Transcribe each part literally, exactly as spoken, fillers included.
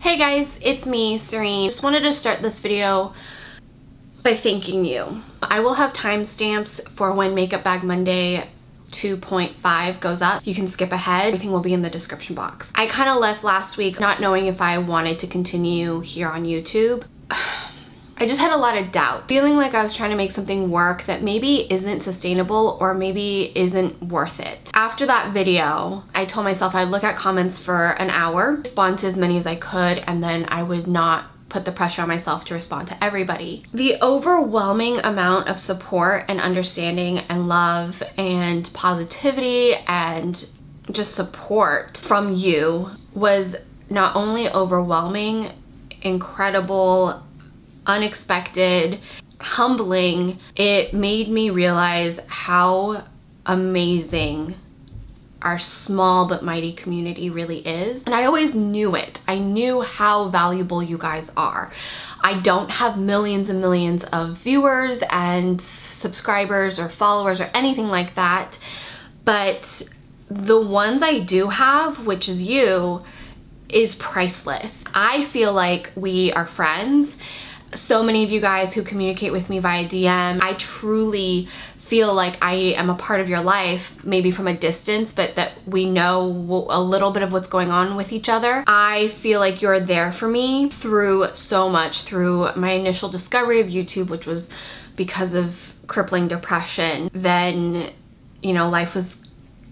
Hey guys, it's me, Serein. Just wanted to start this video by thanking you. I will have timestamps for when Makeup Bag Monday two point five goes up. You can skip ahead. Everything will be in the description box. I kind of left last week not knowing if I wanted to continue here on YouTube. I just had a lot of doubt, feeling like I was trying to make something work that maybe isn't sustainable or maybe isn't worth it. After that video, I told myself I'd look at comments for an hour, respond to as many as I could, and then I would not put the pressure on myself to respond to everybody. The overwhelming amount of support and understanding and love and positivity and just support from you was not only overwhelming, incredible, unexpected, humbling. It made me realize how amazing our small but mighty community really is. And I always knew it. I knew how valuable you guys are. I don't have millions and millions of viewers and subscribers or followers or anything like that, but the ones I do have, which is you, is priceless. I feel like we are friends. So many of you guys who communicate with me via D M, I truly feel like I am a part of your life, maybe from a distance, but that we know a little bit of what's going on with each other. I feel like you're there for me through so much, through my initial discovery of YouTube, which was because of crippling depression. Then, you know, life was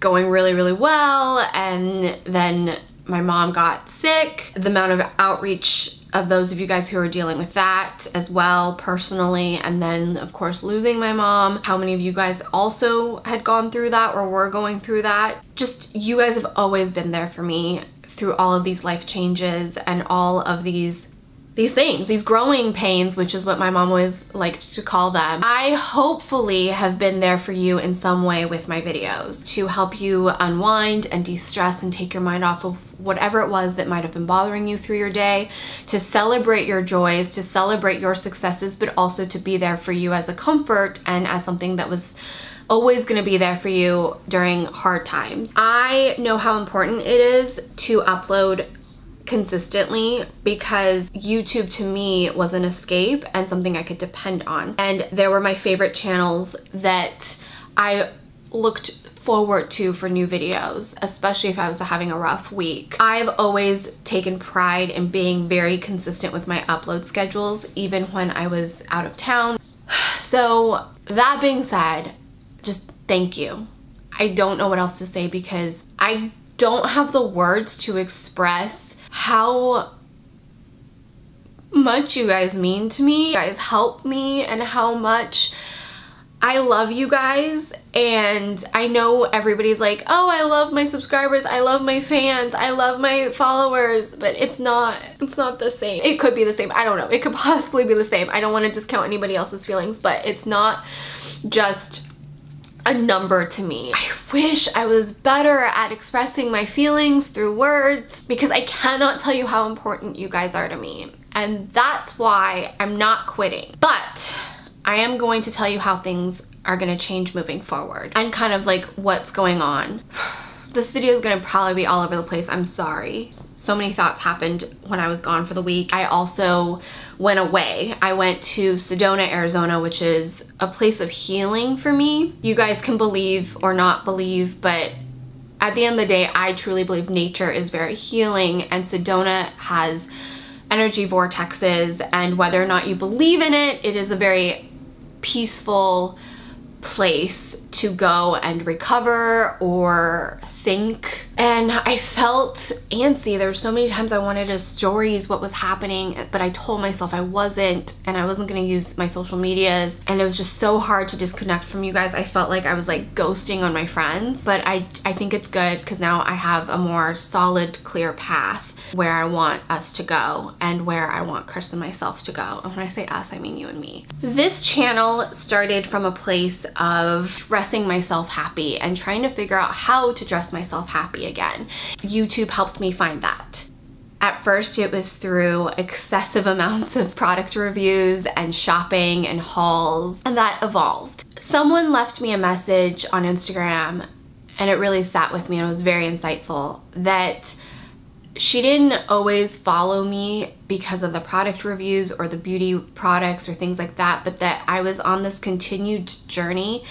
going really, really well, and then my mom got sick. The amount of outreach of those of you guys who are dealing with that as well personally, and then of course losing my mom. How many of you guys also had gone through that or were going through that? Just, you guys have always been there for me through all of these life changes and all of these these things, these growing pains, which is what my mom always liked to call them. I hopefully have been there for you in some way with my videos to help you unwind and de-stress and take your mind off of whatever it was that might have been bothering you through your day, to celebrate your joys, to celebrate your successes, but also to be there for you as a comfort and as something that was always gonna be there for you during hard times. I know how important it is to upload consistently, because YouTube to me was an escape and something I could depend on. And there were my favorite channels that I looked forward to for new videos, especially if I was having a rough week. I've always taken pride in being very consistent with my upload schedules, even when I was out of town. So that being said, just thank you. I don't know what else to say, because I don't have the words to express how much you guys mean to me. You guys help me, and how much I love you guys. And I know everybody's like, oh, I love my subscribers, I love my fans, I love my followers, but it's not it's not the same. It could be the same, I don't know, it could possibly be the same. I don't want to discount anybody else's feelings, but it's not just a number to me. I wish I was better at expressing my feelings through words, because I cannot tell you how important you guys are to me. And that's why I'm not quitting. But I am going to tell you how things are gonna change moving forward, and kind of like what's going on. This video is gonna probably be all over the place, I'm sorry. So many thoughts happened when I was gone for the week. I also went away. I went to Sedona, Arizona, which is a place of healing for me. You guys can believe or not believe, but at the end of the day, I truly believe nature is very healing, and Sedona has energy vortexes, and whether or not you believe in it, it is a very peaceful place to go and recover or think. And I felt antsy. There were so many times I wanted to stories what was happening, but I told myself I wasn't, and I wasn't gonna use my social medias, and it was just so hard to disconnect from you guys. I felt like I was like ghosting on my friends, but I, I think it's good, because now I have a more solid, clear path where I want us to go and where I want Chris and myself to go. And when I say us, I mean you and me. This channel started from a place of dressing myself happy and trying to figure out how to dress myself happy again. YouTube helped me find that. At first, it was through excessive amounts of product reviews and shopping and hauls, and that evolved. Someone left me a message on Instagram, and it really sat with me and it was very insightful, that she didn't always follow me because of the product reviews or the beauty products or things like that, but that I was on this continued journey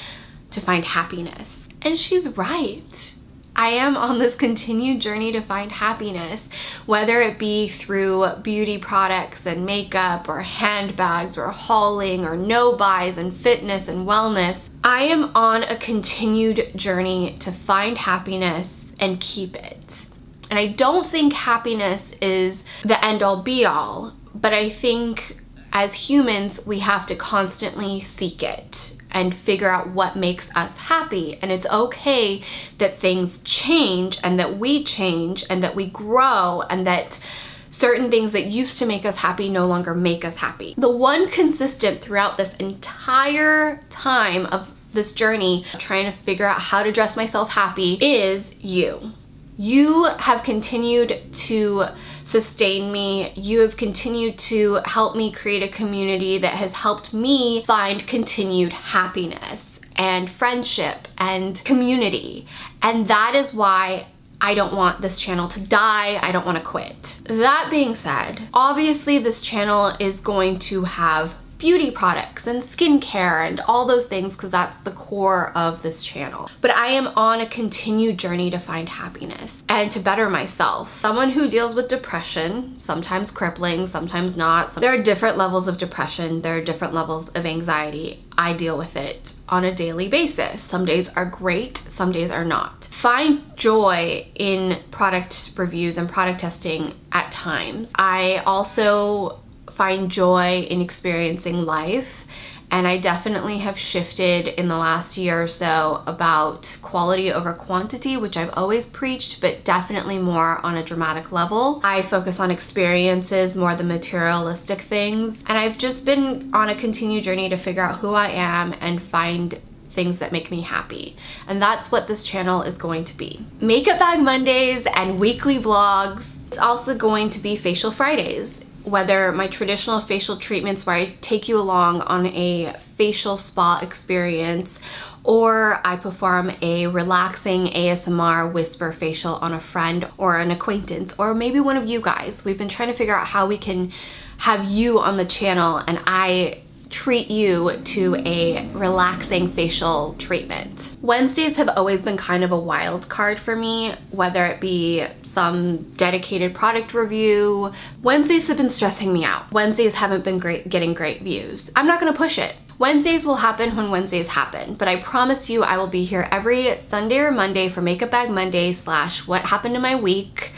to find happiness. And she's right. I am on this continued journey to find happiness, whether it be through beauty products and makeup or handbags or hauling or no-buys and fitness and wellness. I am on a continued journey to find happiness and keep it. And I don't think happiness is the end-all be-all, but I think as humans, we have to constantly seek it and figure out what makes us happy. And it's okay that things change and that we change and that we grow and that certain things that used to make us happy no longer make us happy. The one consistent throughout this entire time of this journey, trying to figure out how to dress myself happy, is you. You have continued to sustain me. You have continued to help me create a community that has helped me find continued happiness and friendship and community. And that is why I don't want this channel to die. I don't want to quit. That being said, obviously this channel is going to have beauty products and skincare and all those things because that's the core of this channel. But I am on a continued journey to find happiness and to better myself. Someone who deals with depression, sometimes crippling, sometimes not. There are different levels of depression. There are different levels of anxiety. I deal with it on a daily basis. Some days are great, some days are not. Find joy in product reviews and product testing at times. I also find joy in experiencing life, and I definitely have shifted in the last year or so about quality over quantity, which I've always preached, but definitely more on a dramatic level. I focus on experiences more than materialistic things, and I've just been on a continued journey to figure out who I am and find things that make me happy. And that's what this channel is going to be. Makeup Bag Mondays and weekly vlogs. It's also going to be Facial Fridays. Whether my traditional facial treatments where I take you along on a facial spa experience, or I perform a relaxing A S M R whisper facial on a friend or an acquaintance, or maybe one of you guys. We've been trying to figure out how we can have you on the channel and I treat you to a relaxing facial treatment. Wednesdays have always been kind of a wild card for me, whether it be some dedicated product review. Wednesdays have been stressing me out. Wednesdays haven't been great getting great views. I'm not gonna push it. Wednesdays will happen when Wednesdays happen, but I promise you I will be here every Sunday or Monday for Makeup Bag Monday slash What Happened to My Week,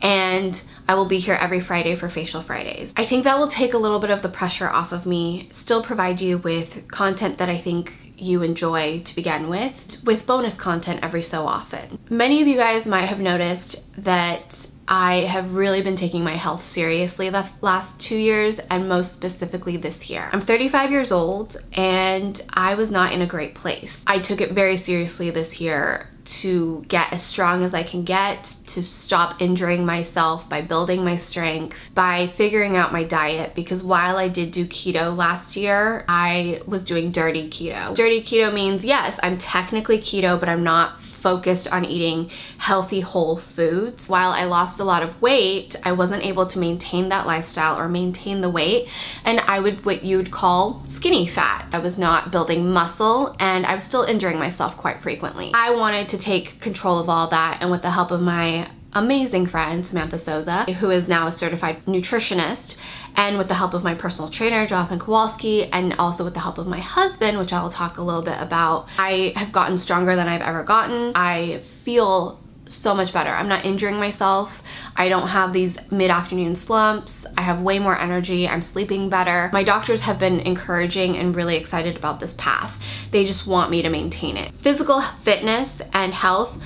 and I will be here every Friday for Facial Fridays. I think that will take a little bit of the pressure off of me, still provide you with content that I think you enjoy to begin with, with bonus content every so often. Many of you guys might have noticed that I have really been taking my health seriously the last two years and most specifically this year. I'm thirty-five years old and I was not in a great place. I took it very seriously this year to get as strong as I can get, to stop injuring myself by building my strength, by figuring out my diet, because while I did do keto last year, I was doing dirty keto. Dirty keto means, yes, I'm technically keto, but I'm not focused on eating healthy whole foods. While I lost a lot of weight, I wasn't able to maintain that lifestyle or maintain the weight, and I would what you would call skinny fat. I was not building muscle and I was still injuring myself quite frequently. I wanted to take control of all that, and with the help of my amazing friend Samantha Souza, who is now a certified nutritionist, and with the help of my personal trainer Jonathan Kowalski, and also with the help of my husband, which I will talk a little bit about, I have gotten stronger than I've ever gotten. I feel so much better. I'm not injuring myself. I don't have these mid-afternoon slumps. I have way more energy. I'm sleeping better. My doctors have been encouraging and really excited about this path. They just want me to maintain it. Physical fitness and health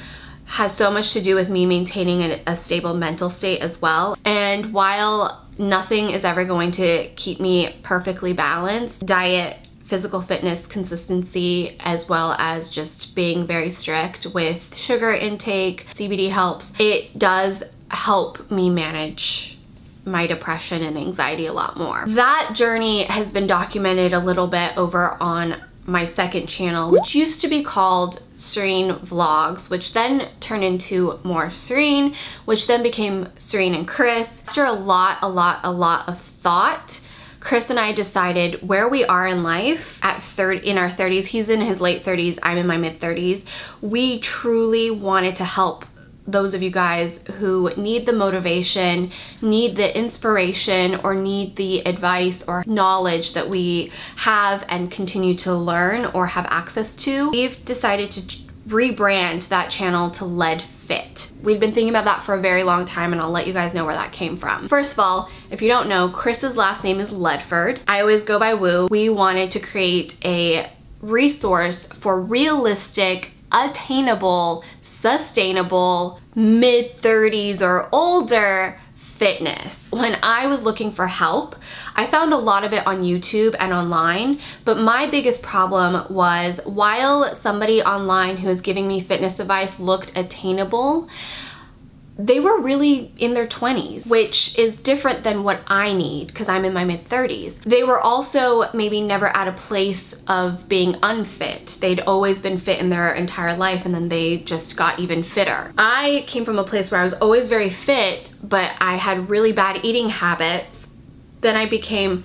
has so much to do with me maintaining a, a stable mental state as well. And while nothing is ever going to keep me perfectly balanced, diet, physical fitness, consistency, as well as just being very strict with sugar intake, C B D helps. It does help me manage my depression and anxiety a lot more. That journey has been documented a little bit over on my second channel, which used to be called Serein Vlogs, which then turned into more Serein, which then became Serein and Chris. After a lot, a lot, a lot of thought, Chris and I decided where we are in life at third in our thirties. He's in his late thirties, I'm in my mid thirties. We truly wanted to help those of you guys who need the motivation, need the inspiration, or need the advice or knowledge that we have and continue to learn or have access to. We've decided to rebrand that channel to Led Fit. We've been thinking about that for a very long time, and I'll let you guys know where that came from. First of all, if you don't know, Chris's last name is Ledford. I always go by Wu. We wanted to create a resource for realistic, attainable, sustainable, mid thirties or older fitness. When I was looking for help, I found a lot of it on YouTube and online, but my biggest problem was while somebody online who was giving me fitness advice looked attainable, they were really in their twenties, which is different than what I need because I'm in my mid thirties. They were also maybe never at a place of being unfit. They'd always been fit in their entire life, and then they just got even fitter. I came from a place where I was always very fit, but I had really bad eating habits. Then I became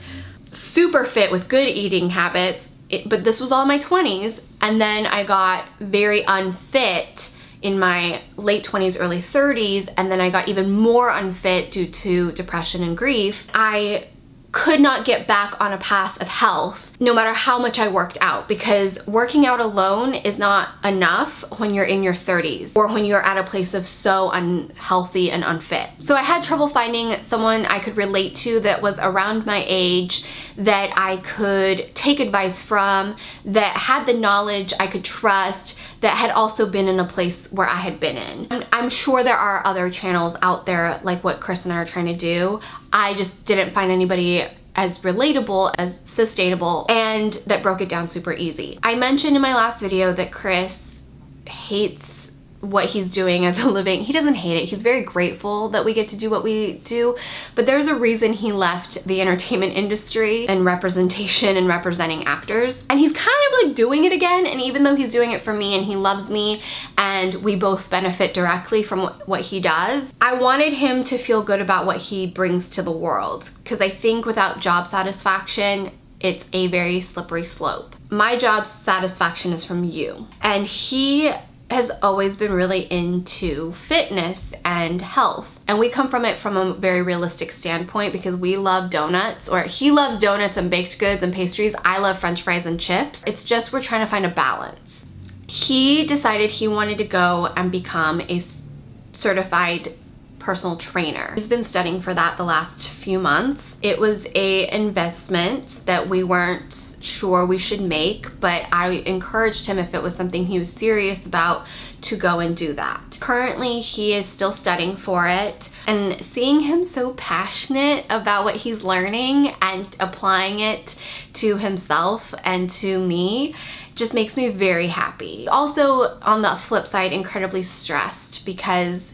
super fit with good eating habits, it, but this was all in my twenties, and then I got very unfit in my late twenties, early thirties, and then I got even more unfit due to depression and grief. I could not get back on a path of health no matter how much I worked out, because working out alone is not enough when you're in your thirties or when you're at a place of so unhealthy and unfit. So I had trouble finding someone I could relate to that was around my age, that I could take advice from, that had the knowledge I could trust, that had also been in a place where I had been in. I'm, I'm sure there are other channels out there like what Chris and I are trying to do. I just didn't find anybody as relatable, as sustainable, and that broke it down super easy. I mentioned in my last video that Chris hates what he's doing as a living. He doesn't hate it. He's very grateful that we get to do what we do, but there's a reason he left the entertainment industry and representation and representing actors. And he's kind of like doing it again, and even though he's doing it for me and he loves me and we both benefit directly from what he does, I wanted him to feel good about what he brings to the world, because I think without job satisfaction, it's a very slippery slope. My job satisfaction is from you, and he has always been really into fitness and health. And we come from it from a very realistic standpoint, because we love donuts, or he loves donuts and baked goods and pastries. I love French fries and chips. It's just we're trying to find a balance. He decided he wanted to go and become a certified personal trainer. He's been studying for that the last few months. It was a investment that we weren't sure we should make, but I encouraged him, if it was something he was serious about, to go and do that. Currently, he is still studying for it, and seeing him so passionate about what he's learning and applying it to himself and to me just makes me very happy. Also, on the flip side, incredibly stressed, because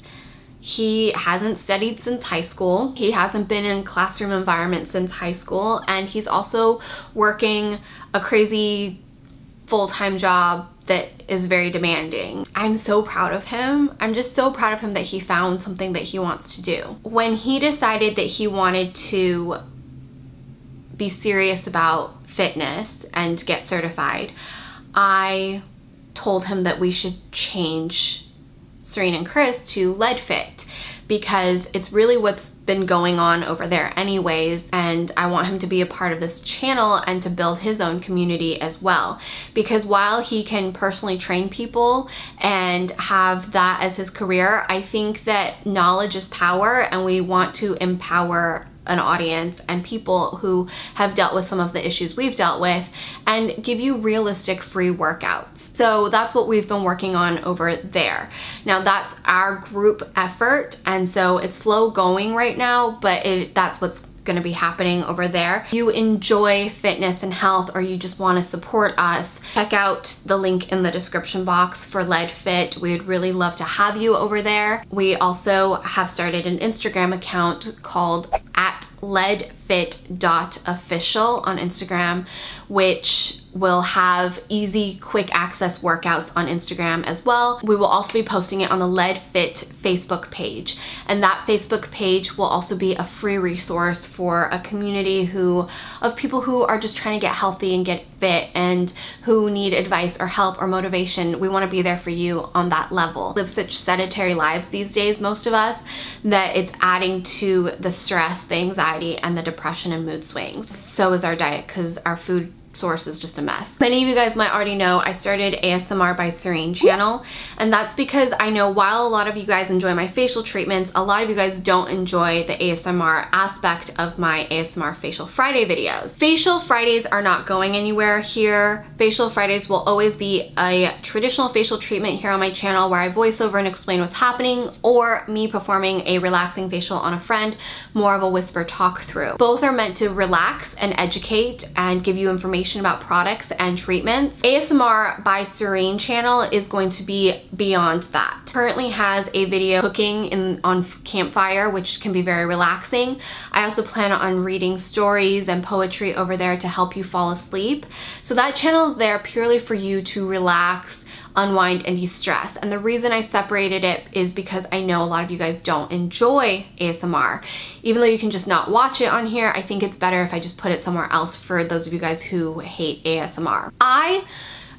he hasn't studied since high school. He hasn't been in a classroom environment since high school. And he's also working a crazy full-time job that is very demanding. I'm so proud of him. I'm just so proud of him that he found something that he wants to do. When he decided that he wanted to be serious about fitness and get certified, I told him that we should change Serein and Chris to Led Fit, because it's really what's been going on over there anyways, and I want him to be a part of this channel and to build his own community as well, because while he can personally train people and have that as his career, I think that knowledge is power, and we want to empower an audience and people who have dealt with some of the issues we've dealt with and give you realistic free workouts. So that's what we've been working on over there. Now that's our group effort, and so it's slow going right now, but it, that's what's going to be happening over there. If you enjoy fitness and health, or you just want to support us, check out the link in the description box for Led Fit. We'd really love to have you over there. We also have started an Instagram account called at ledfit dot official on Instagram, which will have easy, quick access workouts on Instagram as well. We will also be posting it on the Led Fit Facebook page, and that Facebook page will also be a free resource for a community who of people who are just trying to get healthy and get fit and who need advice or help or motivation. We want to be there for you on that level. Live such sedentary lives these days, most of us, that it's adding to the stress, the anxiety, and the depression and mood swings. So is our diet, because our food source is just a mess. Many of you guys might already know I started A S M R by Serein channel, and that's because I know while a lot of you guys enjoy my facial treatments, a lot of you guys don't enjoy the A S M R aspect of my A S M R Facial Friday videos. Facial Fridays are not going anywhere here. Facial Fridays will always be a traditional facial treatment here on my channel where I voice over and explain what's happening, or me performing a relaxing facial on a friend, more of a whisper talk through. Both are meant to relax and educate and give you information about products and treatments. A S M R by Serein channel is going to be beyond that. Currently has a video cooking in on campfire, which can be very relaxing. I also plan on reading stories and poetry over there to help you fall asleep. So that channel is there purely for you to relax, unwind, and de-stress. And the reason I separated it is because I know a lot of you guys don't enjoy A S M R. Even though you can just not watch it on here, I think it's better if I just put it somewhere else for those of you guys who hate A S M R. I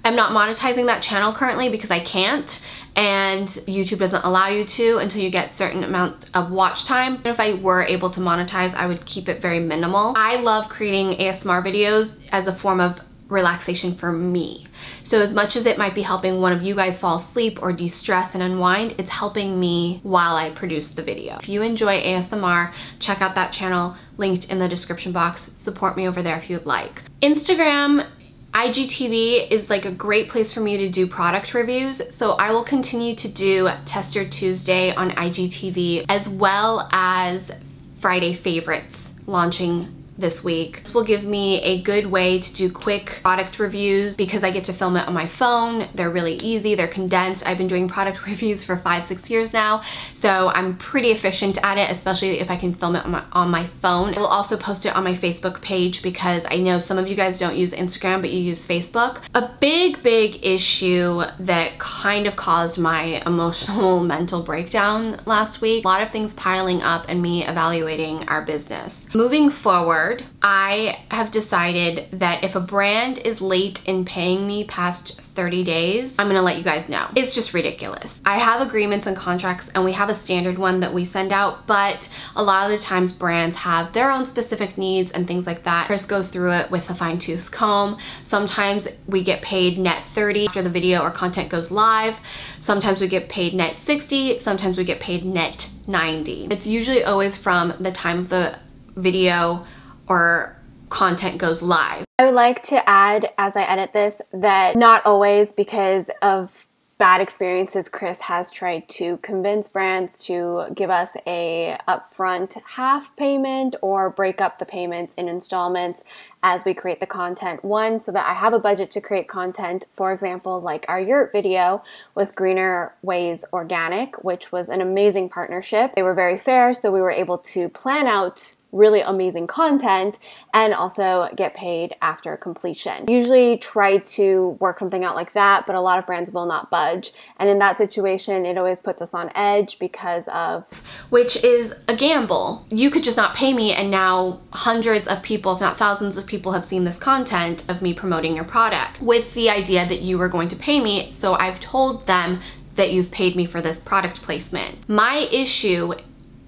am not monetizing that channel currently because I can't, and YouTube doesn't allow you to until you get a certain amount of watch time. But if I were able to monetize, I would keep it very minimal. I love creating A S M R videos as a form of relaxation for me. So as much as it might be helping one of you guys fall asleep or de-stress and unwind, it's helping me while I produce the video. If you enjoy A S M R, check out that channel linked in the description box. Support me over there if you'd like. Instagram, I G T V is like a great place for me to do product reviews, so I will continue to do Tester Tuesday on I G T V as well as Friday Favorites launching this week. This will give me a good way to do quick product reviews because I get to film it on my phone. They're really easy, they're condensed. I've been doing product reviews for five, six years now, so I'm pretty efficient at it, especially if I can film it on my, on my phone. I will also post it on my Facebook page because I know some of you guys don't use Instagram, but you use Facebook. A big, big issue that kind of caused my emotional mental breakdown last week. A lot of things piling up and me evaluating our business. Moving forward, I have decided that if a brand is late in paying me past thirty days, I'm gonna let you guys know. It's just ridiculous. I have agreements and contracts, and we have a standard one that we send out, but a lot of the times brands have their own specific needs and things like that. Chris goes through it with a fine-tooth comb. Sometimes we get paid net thirty after the video or content goes live. Sometimes we get paid net sixty. Sometimes we get paid net ninety. It's usually always from the time of the video or content goes live. I would like to add, as I edit this, that not always, because of bad experiences, Chris has tried to convince brands to give us a upfront half payment or break up the payments in installments as we create the content. One, so that I have a budget to create content, for example, like our yurt video with Greener Ways Organic, which was an amazing partnership. They were very fair, so we were able to plan out really amazing content and also get paid after completion. Usually try to work something out like that, but a lot of brands will not budge. And in that situation, it always puts us on edge because of, which is a gamble. You could just not pay me, and now hundreds of people, if not thousands of people, have seen this content of me promoting your product with the idea that you were going to pay me. So I've told them that you've paid me for this product placement. My issue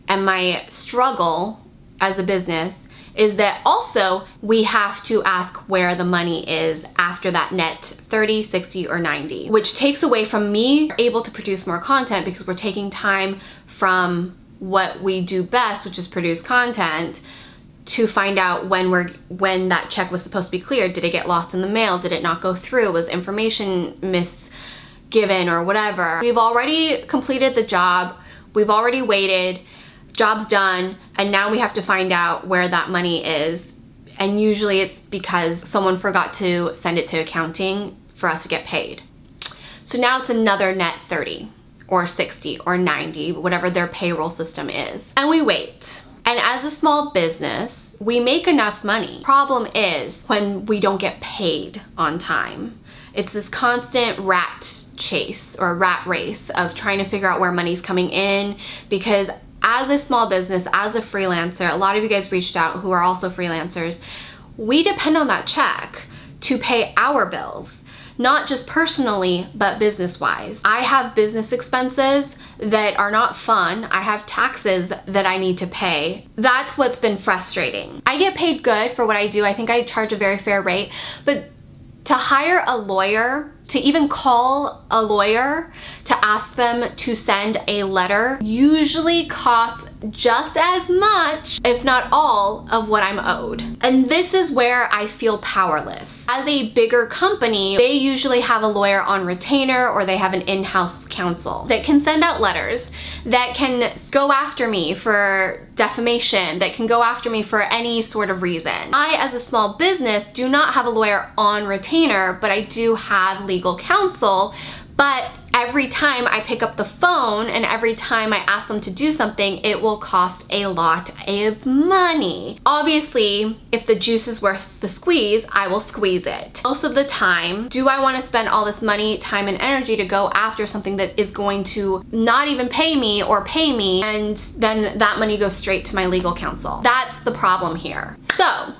and my struggle as a business is that also we have to ask where the money is after that net thirty, sixty, or ninety, which takes away from me able to produce more content because we're taking time from what we do best, which is produce content, to find out when we're when that check was supposed to be cleared. Did it get lost in the mail? Did it not go through? Was information misgiven or whatever? We've already completed the job. We've already waited. Job's done, and now we have to find out where that money is, and usually it's because someone forgot to send it to accounting for us to get paid. So now it's another net thirty or sixty or ninety, whatever their payroll system is, and we wait. And as a small business, we make enough money. Problem is when we don't get paid on time. It's this constant rat chase or rat race of trying to figure out where money's coming in, because as a small business, as a freelancer, a lot of you guys reached out who are also freelancers, we depend on that check to pay our bills, not just personally, but business-wise. I have business expenses that are not fun. I have taxes that I need to pay. That's what's been frustrating. I get paid good for what I do. I think I charge a very fair rate, but to hire a lawyer, to even call a lawyer to ask them to send a letter usually costs just as much, if not all, of what I'm owed. And this is where I feel powerless. As a bigger company, they usually have a lawyer on retainer, or they have an in-house counsel that can send out letters, that can go after me for defamation, that can go after me for any sort of reason. I, as a small business, do not have a lawyer on retainer, but I do have legal legal counsel, but every time I pick up the phone and every time I ask them to do something, it will cost a lot of money. Obviously, if the juice is worth the squeeze, I will squeeze it. Most of the time, do I want to spend all this money, time, and energy to go after something that is going to not even pay me or pay me, and then that money goes straight to my legal counsel? That's the problem here. So,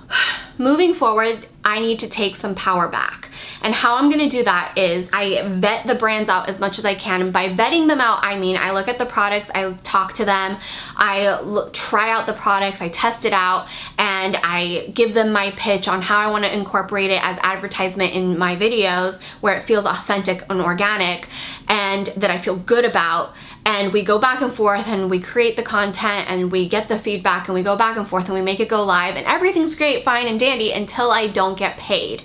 moving forward, I need to take some power back. And how I'm gonna do that is I vet the brands out as much as I can. And by vetting them out, I mean I look at the products, I talk to them, I look, try out the products, I test it out, and I give them my pitch on how I wanna incorporate it as advertisement in my videos, where it feels authentic and organic and that I feel good about. And we go back and forth and we create the content and we get the feedback and we go back and forth and we make it go live, and everything's great, fine, and dandy until I don't get paid.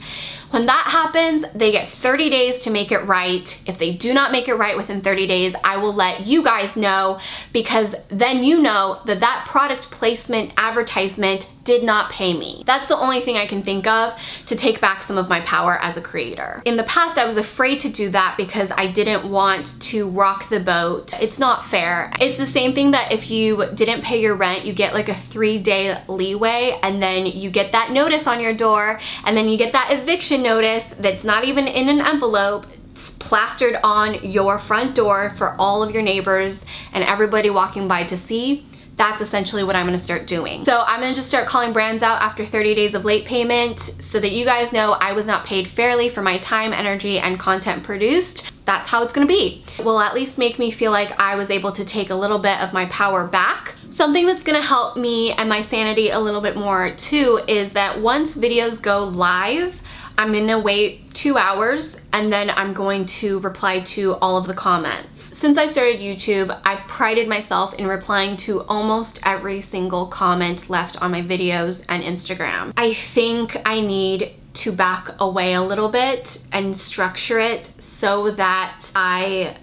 When that happens, they get thirty days to make it right. If they do not make it right within thirty days, I will let you guys know, because then you know that that product placement advertisement did not pay me. That's the only thing I can think of to take back some of my power as a creator. In the past, I was afraid to do that because I didn't want to rock the boat. It's not fair. It's the same thing that if you didn't pay your rent, you get like a three-day leeway, and then you get that notice on your door, and then you get that eviction notice that's not even in an envelope, it's plastered on your front door for all of your neighbors and everybody walking by to see. That's essentially what I'm gonna start doing. So I'm gonna just start calling brands out after thirty days of late payment, so that you guys know I was not paid fairly for my time, energy, and content produced. That's how it's gonna be. It will at least make me feel like I was able to take a little bit of my power back. Something that's gonna help me and my sanity a little bit more too is that once videos go live, I'm gonna wait two hours and then I'm going to reply to all of the comments. Since I started YouTube, I've prided myself in replying to almost every single comment left on my videos and Instagram. I think I need to back away a little bit and structure it so that I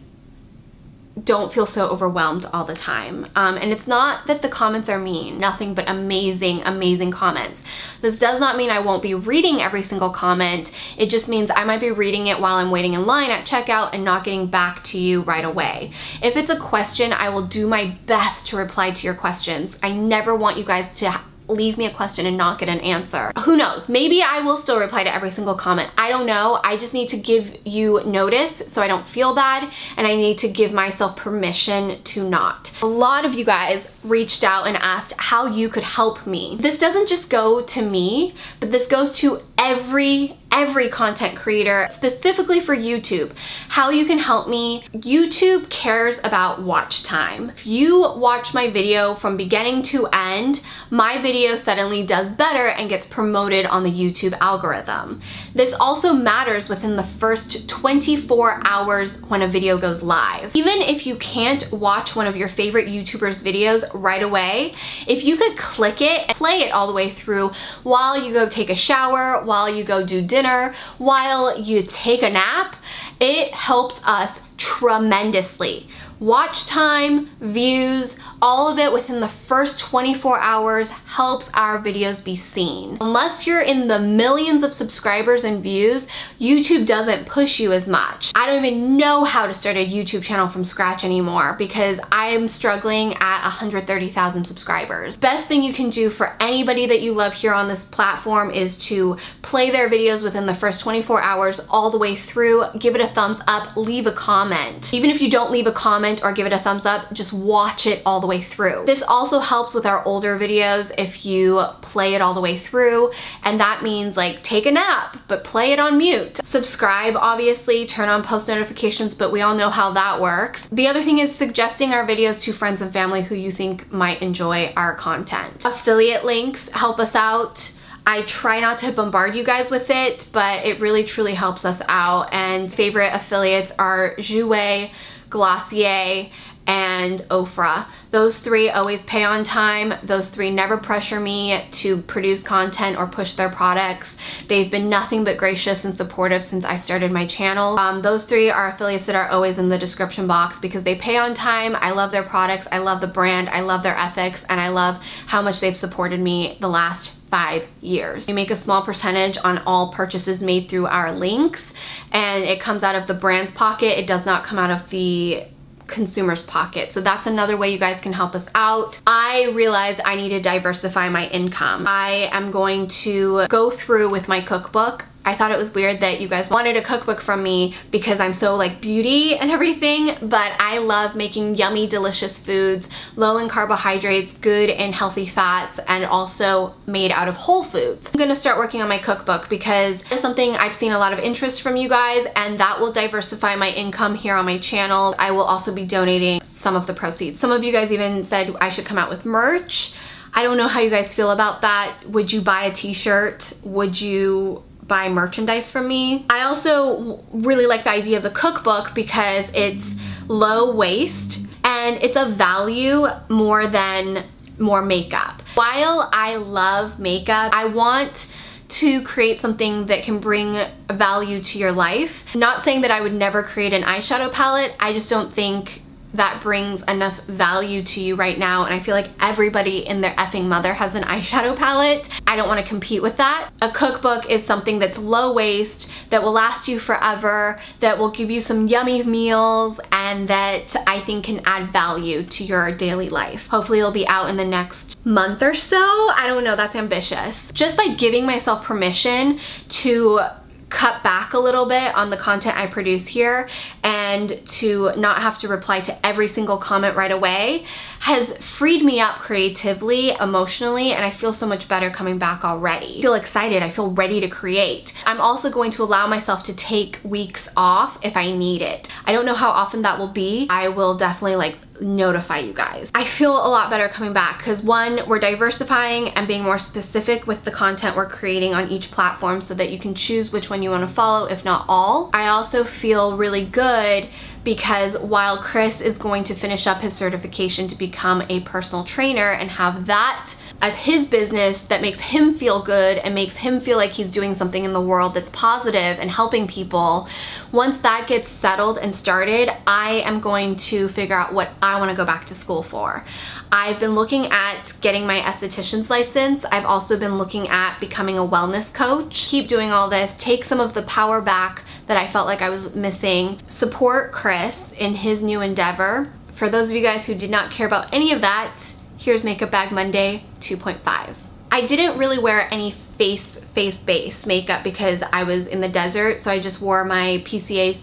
don't feel so overwhelmed all the time. Um, and it's not that the comments are mean, nothing but amazing, amazing comments. This does not mean I won't be reading every single comment. It just means I might be reading it while I'm waiting in line at checkout and not getting back to you right away. If it's a question, I will do my best to reply to your questions. I never want you guys to leave me a question and not get an answer. Who knows? Maybe I will still reply to every single comment. I don't know. I just need to give you notice so I don't feel bad, and I need to give myself permission to not. A lot of you guys reached out and asked how you could help me. This doesn't just go to me, but this goes to every every content creator, specifically for YouTube. How you can help me: YouTube cares about watch time. If you watch my video from beginning to end, my video suddenly does better and gets promoted on the YouTube algorithm. This also matters within the first twenty-four hours when a video goes live. Even if you can't watch one of your favorite YouTubers' videos right away, if you could click it and play it all the way through while you go take a shower, while you go do dinner, while you take a nap, it helps us tremendously. Watch time, views, all of it within the first twenty-four hours helps our videos be seen. Unless you're in the millions of subscribers and views, YouTube doesn't push you as much. I don't even know how to start a YouTube channel from scratch anymore because I'm struggling at one hundred thirty thousand subscribers. Best thing you can do for anybody that you love here on this platform is to play their videos within the first twenty-four hours all the way through, give it a thumbs up, leave a comment. Even if you don't leave a comment or give it a thumbs up, just watch it all the way through. This also helps with our older videos if you play it all the way through, and that means like take a nap, but play it on mute. Subscribe, obviously, turn on post notifications, but we all know how that works. The other thing is suggesting our videos to friends and family who you think might enjoy our content. Affiliate links help us out. I try not to bombard you guys with it, but it really truly helps us out, and favorite affiliates are Jouer, Glossier, and Ofra. Those three always pay on time. Those three never pressure me to produce content or push their products. They've been nothing but gracious and supportive since I started my channel. Um, those three are affiliates that are always in the description box because they pay on time. I love their products. I love the brand. I love their ethics, and I love how much they've supported me the last five years. We make a small percentage on all purchases made through our links, and it comes out of the brand's pocket. It does not come out of the consumer's pocket. So that's another way you guys can help us out. I realized I need to diversify my income. I am going to go through with my cookbook. I thought it was weird that you guys wanted a cookbook from me because I'm so like beauty and everything, but I love making yummy, delicious foods, low in carbohydrates, good and healthy fats, and also made out of whole foods. I'm gonna start working on my cookbook because it's something I've seen a lot of interest from you guys, and that will diversify my income here on my channel. I will also be donating some of the proceeds. Some of you guys even said I should come out with merch. I don't know how you guys feel about that. Would you buy a t-shirt? Would you buy merchandise from me? I also really like the idea of the cookbook because it's low waste and it's a value more than more makeup. While I love makeup, I want to create something that can bring value to your life. Not saying that I would never create an eyeshadow palette, I just don't think that brings enough value to you right now, and I feel like everybody and their effing mother has an eyeshadow palette. I don't want to compete with that. A cookbook is something that's low waste, that will last you forever, that will give you some yummy meals, and that I think can add value to your daily life. Hopefully it'll be out in the next month or so. I don't know, that's ambitious. Just by giving myself permission to cut back a little bit on the content I produce here and to not have to reply to every single comment right away has freed me up creatively, emotionally, and I feel so much better coming back already. I feel excited, I feel ready to create. I'm also going to allow myself to take weeks off if I need it. I don't know how often that will be. I will definitely like notify you guys. I feel a lot better coming back because one, we're diversifying and being more specific with the content we're creating on each platform so that you can choose which one you want to follow, if not all. I also feel really good because while Chris is going to finish up his certification to become a personal trainer and have that as his business that makes him feel good and makes him feel like he's doing something in the world that's positive and helping people, once that gets settled and started, I am going to figure out what I want to go back to school for. I've been looking at getting my esthetician's license. I've also been looking at becoming a wellness coach. Keep doing all this, take some of the power back that I felt like I was missing, support Chris in his new endeavor. For those of you guys who did not care about any of that, here's Makeup Bag Monday two point five. I didn't really wear any face, face base makeup because I was in the desert, so I just wore my P C A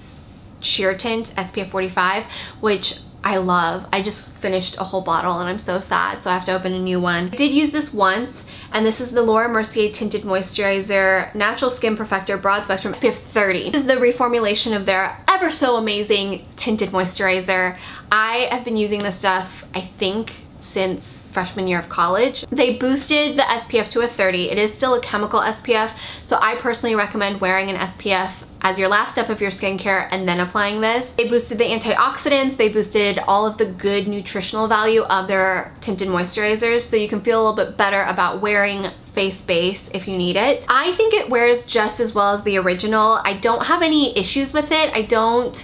Sheer Tint S P F forty-five, which I love. I just finished a whole bottle and I'm so sad, so I have to open a new one. I did use this once, and this is the Laura Mercier Tinted Moisturizer Natural Skin Perfector Broad Spectrum S P F thirty. This is the reformulation of their ever so amazing tinted moisturizer. I have been using this stuff, I think, since freshman year of college. They boosted the S P F to a thirty. It is still a chemical S P F, so I personally recommend wearing an S P F as your last step of your skincare and then applying this. They boosted the antioxidants, they boosted all of the good nutritional value of their tinted moisturizers, so you can feel a little bit better about wearing face base if you need it. I think it wears just as well as the original. I don't have any issues with it. I don't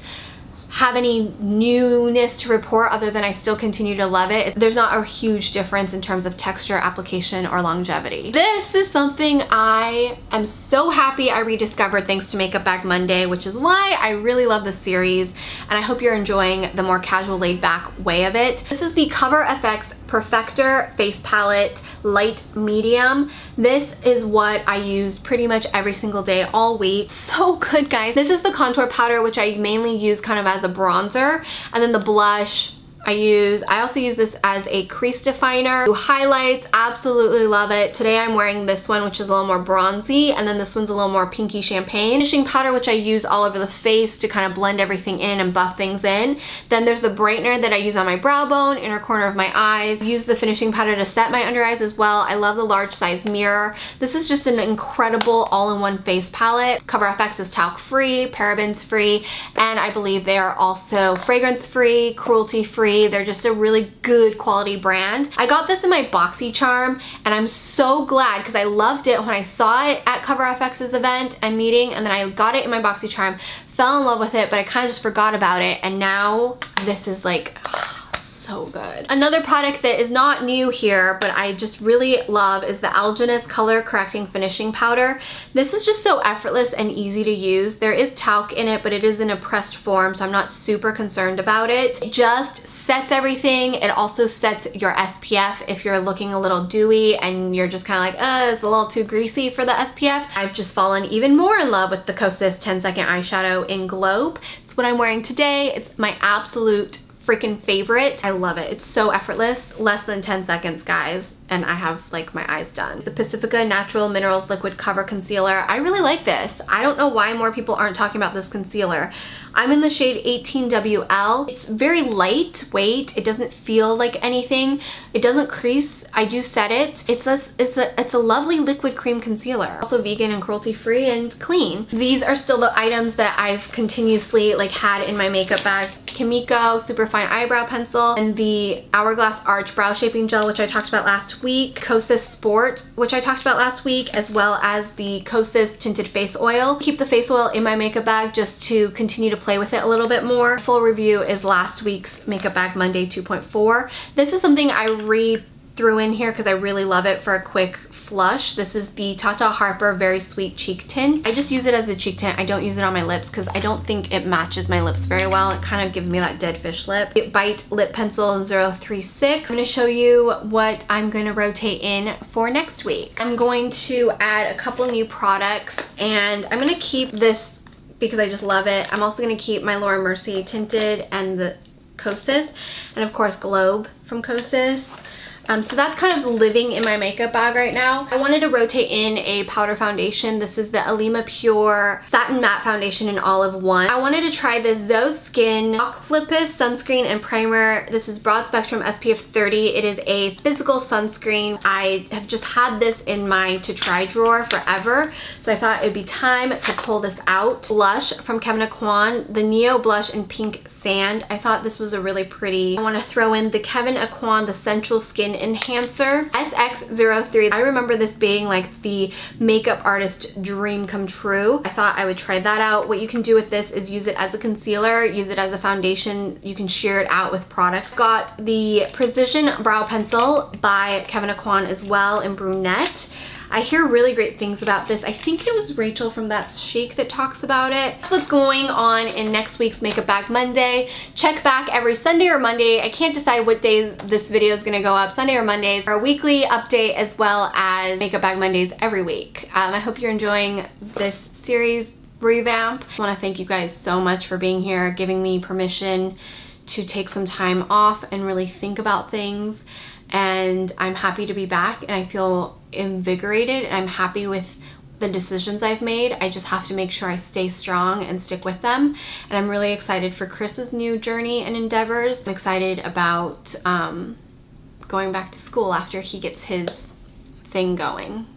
have any newness to report other than I still continue to love it. There's not a huge difference in terms of texture, application, or longevity. This is something I am so happy I rediscovered thanks to Makeup Bag Monday, which is why I really love this series, and I hope you're enjoying the more casual laid back way of it. This is the Cover F X Perfector Face Palette Light Medium. This is what I use pretty much every single day all week. So good, guys. This is the contour powder, which I mainly use kind of as a bronzer, and then the blush I use, I also use this as a crease definer. Highlights, absolutely love it. Today I'm wearing this one, which is a little more bronzy, and then this one's a little more pinky champagne. Finishing powder, which I use all over the face to kind of blend everything in and buff things in. Then there's the brightener that I use on my brow bone, inner corner of my eyes. I use the finishing powder to set my under eyes as well. I love the large size mirror. This is just an incredible all-in-one face palette. Cover F X is talc free, parabens free, and I believe they are also fragrance free, cruelty free. They're just a really good quality brand. I got this in my Boxycharm, and I'm so glad because I loved it when I saw it at Cover F X's event and meeting, and then I got it in my Boxycharm, fell in love with it, but I kind of just forgot about it, and now this is like so good. Another product that is not new here, but I just really love, is the Algenist Color Correcting Finishing Powder. This is just so effortless and easy to use. There is talc in it, but it is in a pressed form, so I'm not super concerned about it. It just sets everything. It also sets your S P F if you're looking a little dewy and you're just kind of like, uh, it's a little too greasy for the S P F. I've just fallen even more in love with the Kosas ten second Eyeshadow in Globe. It's what I'm wearing today. It's my absolute freaking favorite. I love it. It's so effortless. Less than ten seconds, guys, and I have like my eyes done. The Pacifica Natural Minerals Liquid Cover Concealer. I really like this. I don't know why more people aren't talking about this concealer. I'm in the shade eighteen W L. It's very lightweight. It doesn't feel like anything. It doesn't crease. I do set it. It's a, it's a, it's a lovely liquid cream concealer. Also vegan and cruelty free and clean. These are still the items that I've continuously like had in my makeup bags. Kimiko Superfine Eyebrow Pencil and the Hourglass Arch Brow Shaping Gel, which I talked about last week, Kosas Sport, which I talked about last week, as well as the Kosas Tinted Face Oil. Keep the face oil in my makeup bag just to continue to play with it a little bit more. Full review is last week's Makeup Bag Monday two point four. This is something I re threw in here because I really love it for a quick flush. This is the Tata Harper Very Sweet Cheek Tint. I just use it as a cheek tint. I don't use it on my lips because I don't think it matches my lips very well. It kind of gives me that dead fish lip. Bite Lip Pencil in zero three six. I'm going to show you what I'm going to rotate in for next week. I'm going to add a couple new products, and I'm going to keep this because I just love it. I'm also going to keep my Laura Mercier Tinted and the Kosas, and of course Globe from Kosas. Um, so that's kind of living in my makeup bag right now. I wanted to rotate in a powder foundation. This is the Alima Pure Satin Matte Foundation in Olive one. I wanted to try this Zoe Skin Oclipus Sunscreen and Primer. This is Broad Spectrum S P F thirty. It is a physical sunscreen. I have just had this in my to try drawer forever, so I thought it'd be time to pull this out. Blush from Kevyn Aucoin, the Neo Blush in Pink Sand. I thought this was a really pretty. I want to throw in the Kevyn Aucoin, the Central Skin Enhancer S X zero three. I remember this being like the makeup artist dream come true. I thought I would try that out. What you can do with this is use it as a concealer, use it as a foundation. You can sheer it out with products. Got the Precision Brow Pencil by Kevyn Aucoin as well in Brunette. I hear really great things about this. I think it was Rachel from That's Chic that talks about it. That's what's going on in next week's Makeup Bag Monday. Check back every Sunday or Monday. I can't decide what day this video is gonna go up, Sunday or Mondays. Our weekly update as well as Makeup Bag Mondays every week. Um, I hope you're enjoying this series revamp. I wanna thank you guys so much for being here, giving me permission to take some time off and really think about things. And I'm happy to be back, and I feel invigorated, and I'm happy with the decisions I've made. I just have to make sure I stay strong and stick with them, and I'm really excited for Chris's new journey and endeavors. I'm excited about um, going back to school after he gets his thing going.